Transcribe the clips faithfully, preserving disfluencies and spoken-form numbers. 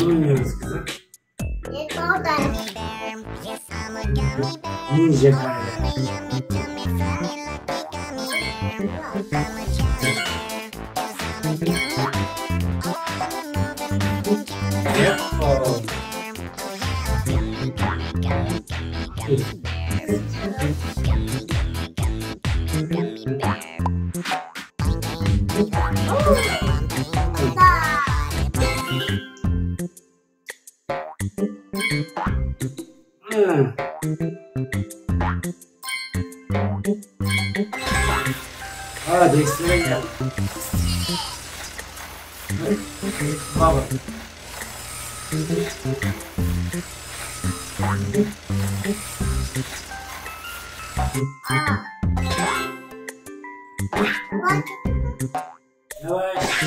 Bilmiyoruz kızım. Ne yiyecek hala? Aa, Dexter'a gidelim. Baba. Yavaş.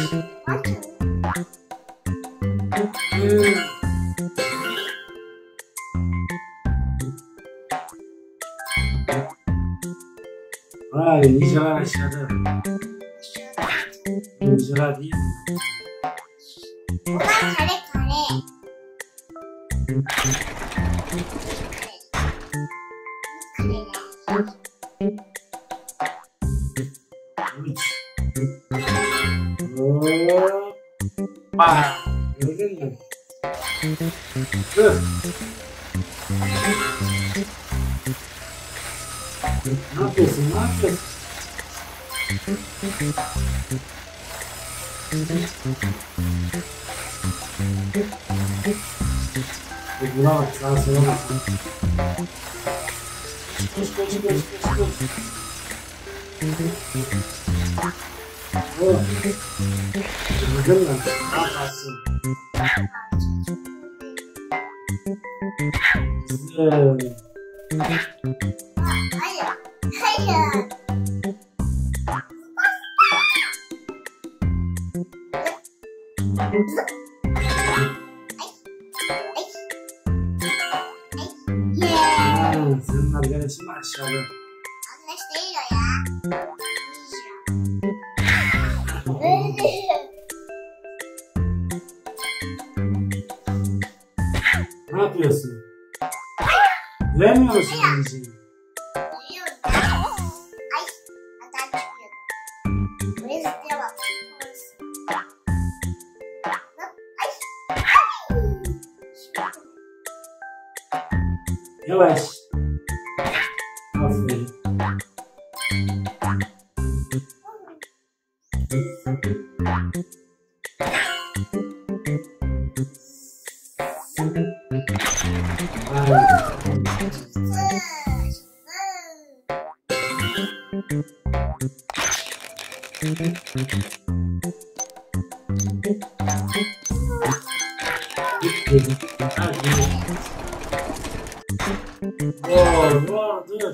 Hmm. Vay, ninjalar aşağıda. Ninjalar değil mi? Bunlar kare kare. Üç. Hoppa. Gördün mü? Dur. Ne yapıyorsun? Ne yapıyorsun? Bak buna bak, sağa sola bak. Koş koş koş koş koş. Bakın lan, ne yaparsın? Güzel. Hayır. Senin arkadaşın aşağıda. Arkadaş değil o ya. Ne yapıyorsun? Vermiyor musun anneciğim? Yavaş. Aferin. Wow, wow, dude. Çok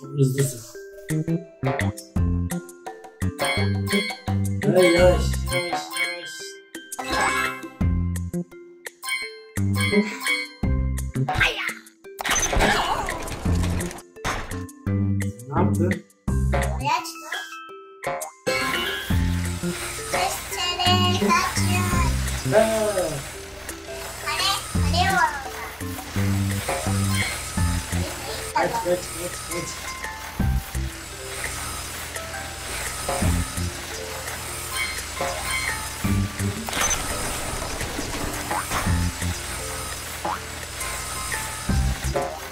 hızlısın. Yavaş, yavaş, yavaş, yavaş. Ne yaptın? Geç, geç, geç.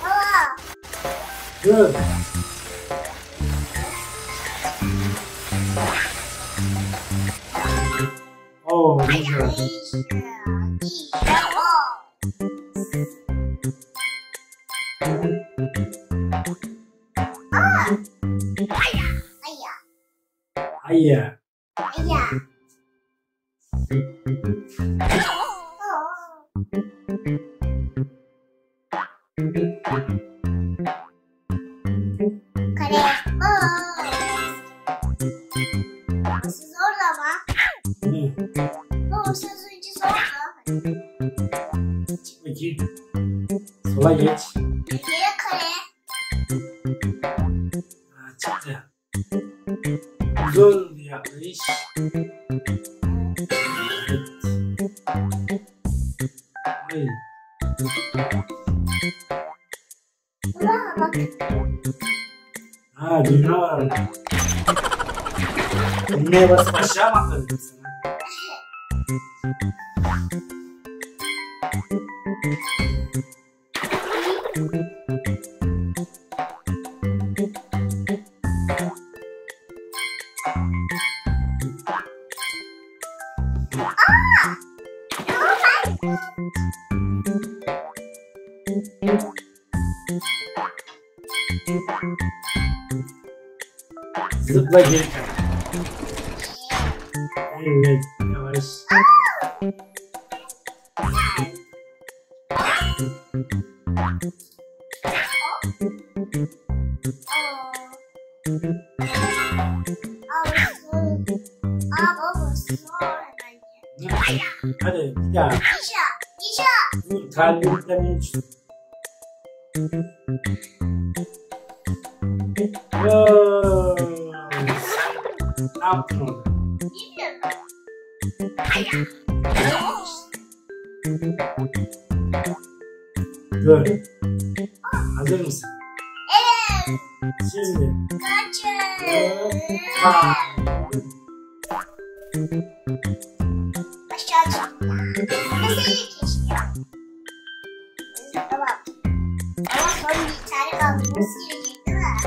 Baba. Dur. Oh, ninja. Yeah. Yeah. Kare. Guitar. Never special. Like it. Anyway, guys. Whoa. Now come good. Azim's.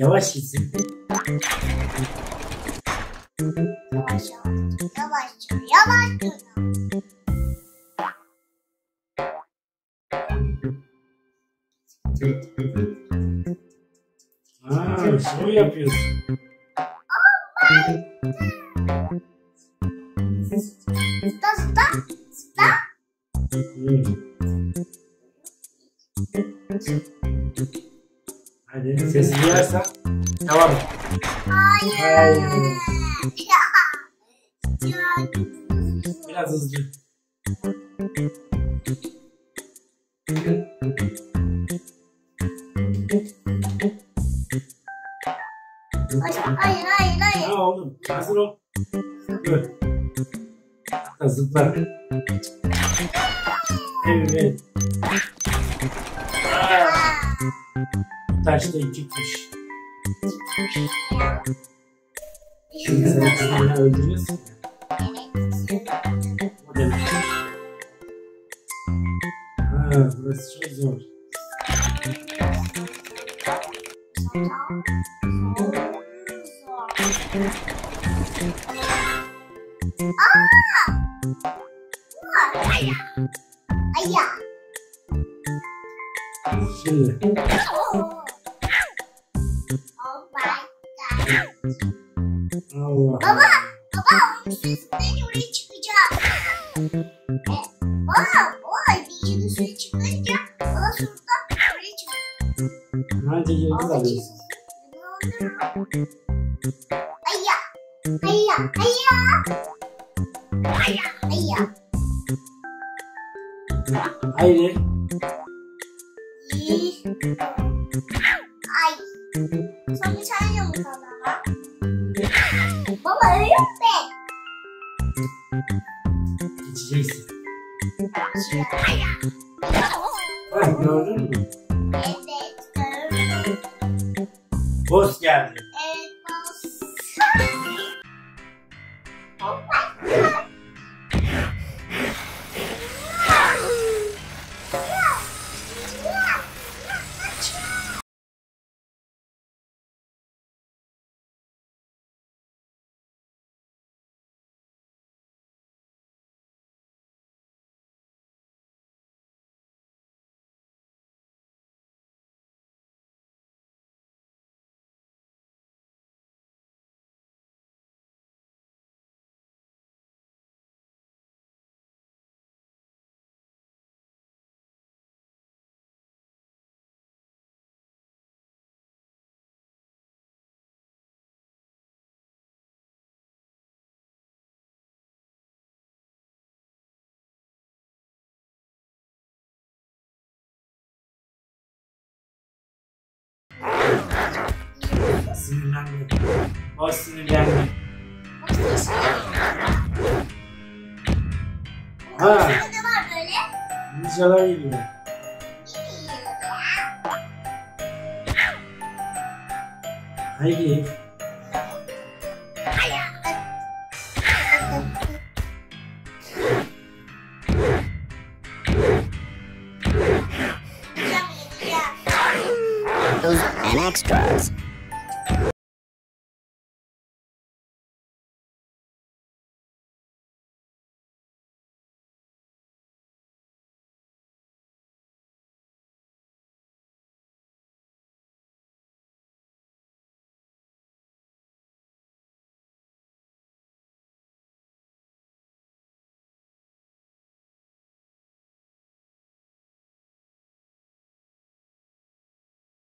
Yavaş gitsin. Yavaş yavaş. Yavaş yavaş. Aaa şunu yapıyorsun. Oh my god. Stop stop stop. Hadi sesi duyarsan tamam. Hayır. Biraz hızlı. Hayır hayır hayır. Ha oğlum hazır ol. Dur. Hatta zıpla. Evet. Taşta iki kuş. Şimdi sen seni öldürüyorsun. O demek. Haa burası çok zor. Aaa! Ayya! Şimdi. Allah. Baba, baba onun oraya çıkacak. Baba, baba dişinin üstüne çıkacak. Baba şurada oraya çıkacak. Hadi yıldız alıyorsun. Ayya, ayya, ayya. Ayya, ayya. Haydi. Ay. Sonra sen yumurtalar. Baba öyle be. İçeceksin. Bak gördün mü? Evet gördüm. Boss geldi. Evet boss. Oh my god. Personal Personal What's this? Ah. This is a I give. And extras.